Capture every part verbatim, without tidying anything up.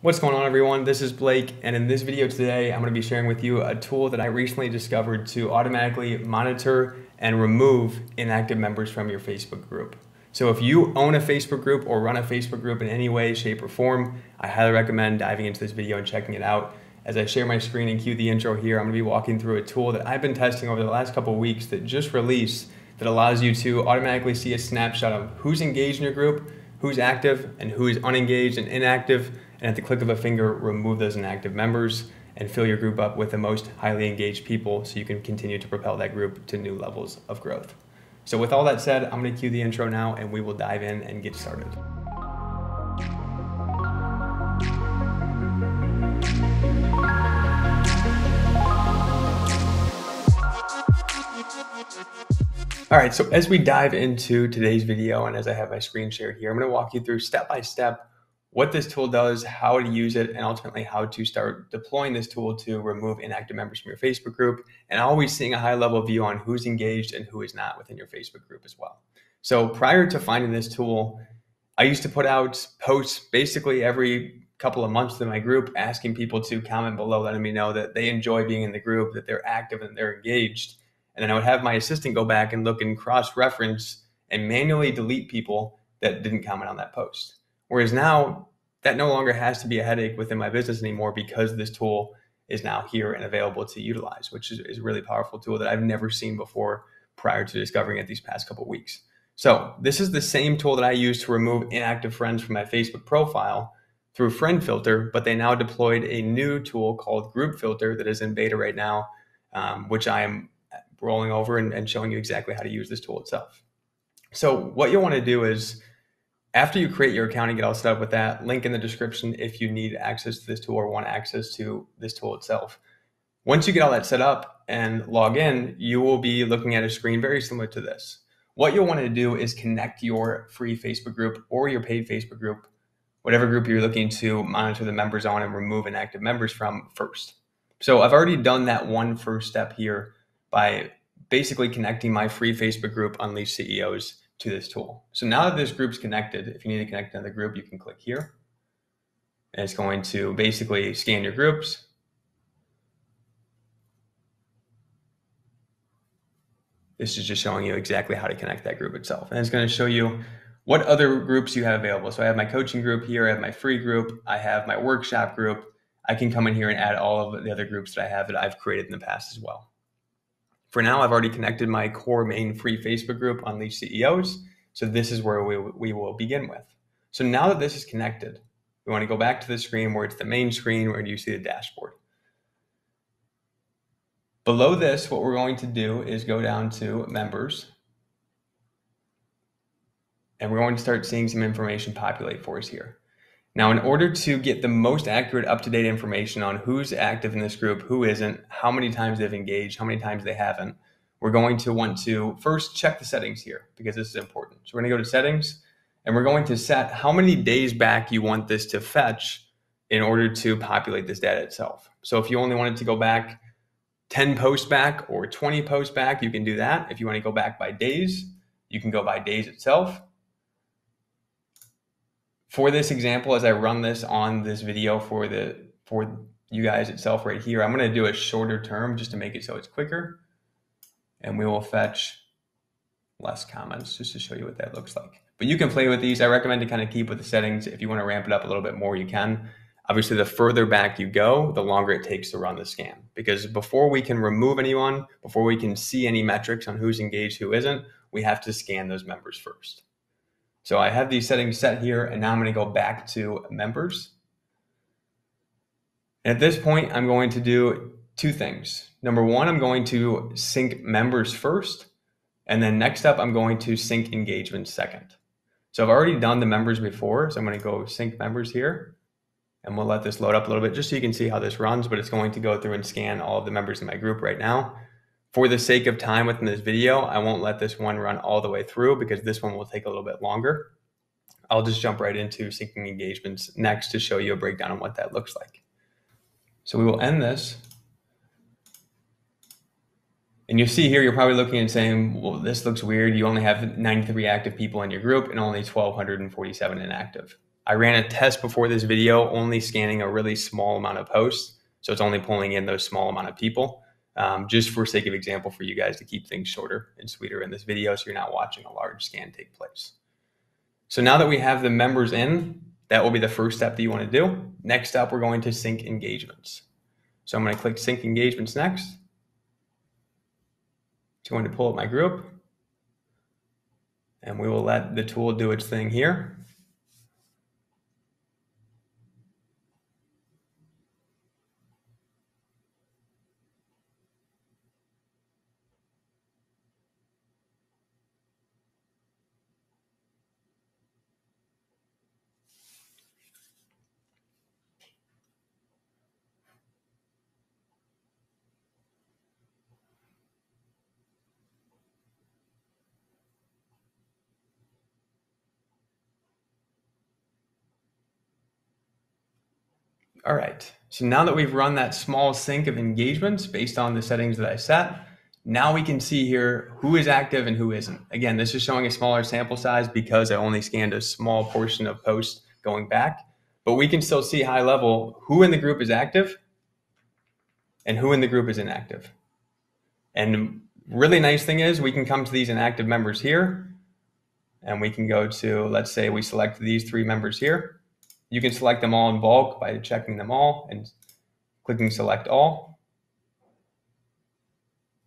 What's going on, everyone? This is Blake, and in this video today, I'm going to be sharing with you a tool that I recently discovered to automatically monitor and remove inactive members from your Facebook group. So if you own a Facebook group or run a Facebook group in any way, shape, or form, I highly recommend diving into this video and checking it out. As I share my screen and cue the intro here, I'm going to be walking through a tool that I've been testing over the last couple of weeks that just released that allows you to automatically see a snapshot of who's engaged in your group, who's active, and who is unengaged and inactive, and at the click of a finger, remove those inactive members and fill your group up with the most highly engaged people so you can continue to propel that group to new levels of growth. So with all that said, I'm gonna cue the intro now and we will dive in and get started. All right, so as we dive into today's video and as I have my screen shared here, I'm gonna walk you through step-by-step what this tool does, how to use it, and ultimately how to start deploying this tool to remove inactive members from your Facebook group, and always seeing a high level view on who's engaged and who is not within your Facebook group as well. So prior to finding this tool, I used to put out posts basically every couple of months to my group, asking people to comment below, letting me know that they enjoy being in the group, that they're active and they're engaged. And then I would have my assistant go back and look and cross-reference and manually delete people that didn't comment on that post. Whereas now, that no longer has to be a headache within my business anymore because this tool is now here and available to utilize, which is, is a really powerful tool that I've never seen before prior to discovering it these past couple of weeks. So this is the same tool that I use to remove inactive friends from my Facebook profile through Friend Filter, but they now deployed a new tool called Group Filter that is in beta right now, um, which I am rolling over and, and showing you exactly how to use this tool itself. So what you'll want to do is, after you create your account and get all set up with that, link in the description if you need access to this tool or want access to this tool itself. Once you get all that set up and log in, you will be looking at a screen very similar to this. What you'll want to do is connect your free Facebook group or your paid Facebook group, whatever group you're looking to monitor the members on and remove inactive members from first. So I've already done that one first step here by basically connecting my free Facebook group, Unleashed C E Os, to this tool. So now that this group's connected, if you need to connect another group, you can click here. And it's going to basically scan your groups. This is just showing you exactly how to connect that group itself. And it's going to show you what other groups you have available. So I have my coaching group here, I have my free group, I have my workshop group. I can come in here and add all of the other groups that I have that I've created in the past as well. For now, I've already connected my core main free Facebook group, Unleashed C E Os, so this is where we, we will begin with. So now that this is connected, we want to go back to the screen where it's the main screen where you see the dashboard. Below this, what we're going to do is go down to members, and we're going to start seeing some information populate for us here. Now, in order to get the most accurate, up-to-date information on who's active in this group, who isn't, how many times they've engaged, how many times they haven't, we're going to want to first check the settings here because this is important. So we're going to go to settings and we're going to set how many days back you want this to fetch in order to populate this data itself. So if you only wanted to go back ten posts back or twenty posts back, you can do that. If you want to go back by days, you can go by days itself. For this example, as I run this on this video for the for you guys itself right here, I'm going to do a shorter term just to make it so it's quicker. And we will fetch less comments just to show you what that looks like. But you can play with these. I recommend to kind of keep with the settings. If you want to ramp it up a little bit more, you can. Obviously, the further back you go, the longer it takes to run the scan. Because before we can remove anyone, before we can see any metrics on who's engaged, who isn't, we have to scan those members first. So I have these settings set here, and now I'm going to go back to members. And at this point, I'm going to do two things. Number one, I'm going to sync members first, and then next up, I'm going to sync engagement second. So I've already done the members before, so I'm going to go sync members here, and we'll let this load up a little bit just so you can see how this runs, but it's going to go through and scan all of the members in my group right now. For the sake of time within this video, I won't let this one run all the way through because this one will take a little bit longer. I'll just jump right into syncing engagements next to show you a breakdown on what that looks like. So we will end this. And you see here, you're probably looking and saying, well, this looks weird. You only have ninety-three active people in your group and only one thousand two hundred forty-seven inactive. I ran a test before this video, only scanning a really small amount of posts. So it's only pulling in those small amount of people, um, just for sake of example, for you guys to keep things shorter and sweeter in this video. So you're not watching a large scan take place. So now that we have the members in, that will be the first step that you want to do. Next up, we're going to sync engagements. So I'm going to click sync engagements next. It's going to pull up my group, and we will let the tool do its thing here. All right, so now that we've run that small sync of engagements based on the settings that I set, now we can see here who is active and who isn't. Again, this is showing a smaller sample size because I only scanned a small portion of posts going back, but we can still see high level who in the group is active and who in the group is inactive. And really nice thing is we can come to these inactive members here, and we can go to, let's say we select these three members here. You can select them all in bulk by checking them all and clicking select all.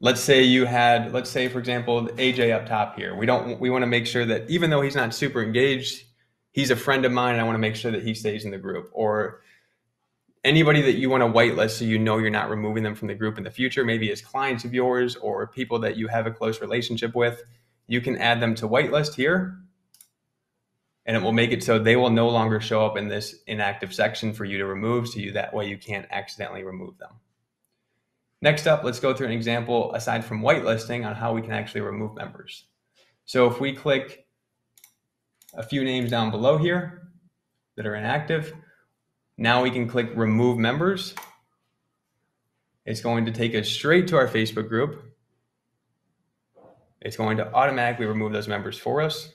Let's say you had, let's say for example, A J up top here. We don't, we want to make sure that even though he's not super engaged, he's a friend of mine and I want to make sure that he stays in the group. Or anybody that you want to whitelist so you know you're not removing them from the group in the future, maybe as clients of yours or people that you have a close relationship with, you can add them to whitelist here. And it will make it so they will no longer show up in this inactive section for you to remove, so you that way you can't accidentally remove them. Next up, let's go through an example aside from whitelisting on how we can actually remove members. So if we click a few names down below here that are inactive, now we can click remove members. It's going to take us straight to our Facebook group. It's going to automatically remove those members for us.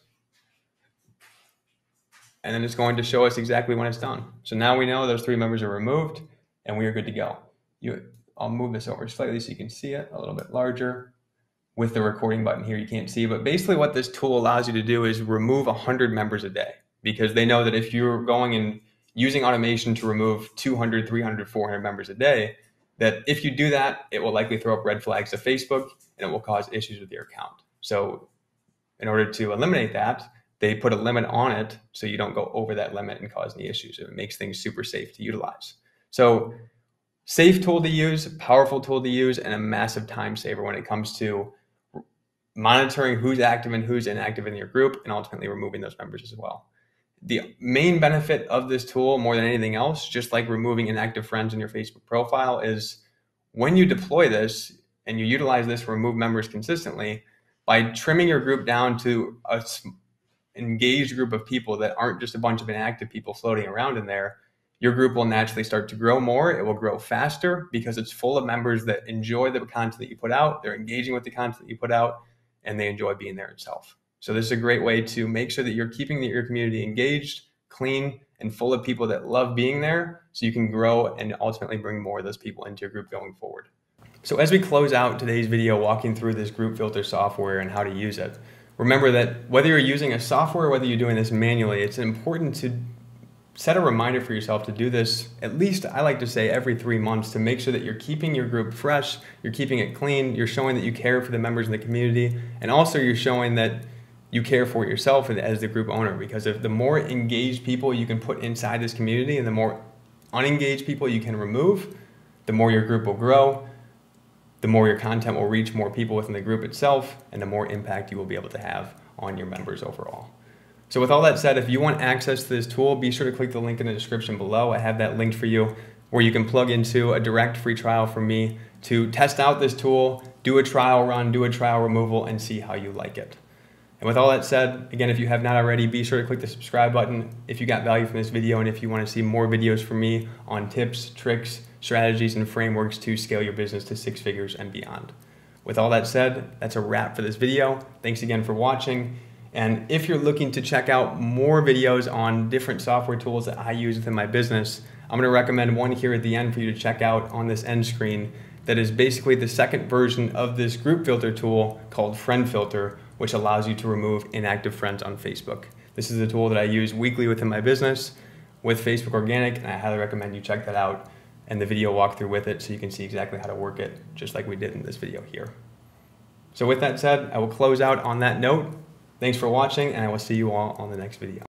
And then it's going to show us exactly when it's done. So now we know those three members are removed and we are good to go. You, I'll move this over slightly so you can see it a little bit larger. With the recording button here, you can't see, but basically what this tool allows you to do is remove one hundred members a day, because they know that if you're going and using automation to remove two hundred, three hundred, four hundred members a day, that if you do that, it will likely throw up red flags to Facebook and it will cause issues with your account. So in order to eliminate that, they put a limit on it so you don't go over that limit and cause any issues. It makes things super safe to utilize. So safe tool to use, powerful tool to use, and a massive time saver when it comes to monitoring who's active and who's inactive in your group and ultimately removing those members as well. The main benefit of this tool more than anything else, just like removing inactive friends in your Facebook profile, is when you deploy this and you utilize this to remove members consistently, by trimming your group down to a engaged group of people that aren't just a bunch of inactive people floating around in there, your group will naturally start to grow more. It will grow faster because it's full of members that enjoy the content that you put out. They're engaging with the content that you put out and they enjoy being there itself. So this is a great way to make sure that you're keeping your community engaged, clean, and full of people that love being there, so you can grow and ultimately bring more of those people into your group going forward. So as we close out today's video walking through this group filter software and how to use it, remember that whether you're using a software or whether you're doing this manually, it's important to set a reminder for yourself to do this, at least I like to say every three months, to make sure that you're keeping your group fresh, you're keeping it clean, you're showing that you care for the members in the community, and also you're showing that you care for yourself as the group owner, because if the more engaged people you can put inside this community and the more unengaged people you can remove, the more your group will grow, the more your content will reach more people within the group itself, and the more impact you will be able to have on your members overall. So with all that said, if you want access to this tool, be sure to click the link in the description below. I have that linked for you where you can plug into a direct free trial from me to test out this tool, do a trial run, do a trial removal, and see how you like it. And with all that said, again, if you have not already, be sure to click the subscribe button if you got value from this video, and if you want to see more videos from me on tips, tricks, strategies, and frameworks to scale your business to six figures and beyond. With all that said, that's a wrap for this video. Thanks again for watching. And if you're looking to check out more videos on different software tools that I use within my business, I'm gonna recommend one here at the end for you to check out on this end screen that is basically the second version of this group filter tool called Friend Filter, which allows you to remove inactive friends on Facebook. This is a tool that I use weekly within my business with Facebook Organic, and I highly recommend you check that out and the video walkthrough with it so you can see exactly how to work it, just like we did in this video here. So with that said, I will close out on that note. Thanks for watching, and I will see you all on the next video.